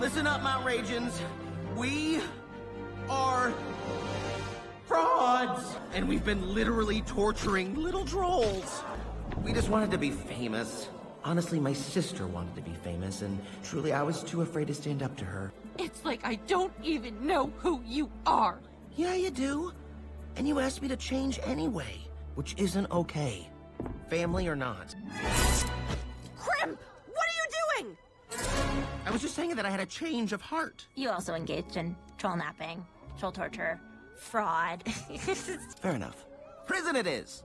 Listen up, Mount Ragins. We are frauds. And we've been literally torturing little trolls. We just wanted to be famous. Honestly, my sister wanted to be famous, and truly, I was too afraid to stand up to her. It's like I don't even know who you are. Yeah, you do. And you asked me to change anyway, which isn't okay. Family or not. Krim! What are you doing? I was just saying that I had a change of heart. You also engaged in troll napping, troll torture, fraud. Fair enough. Prison it is!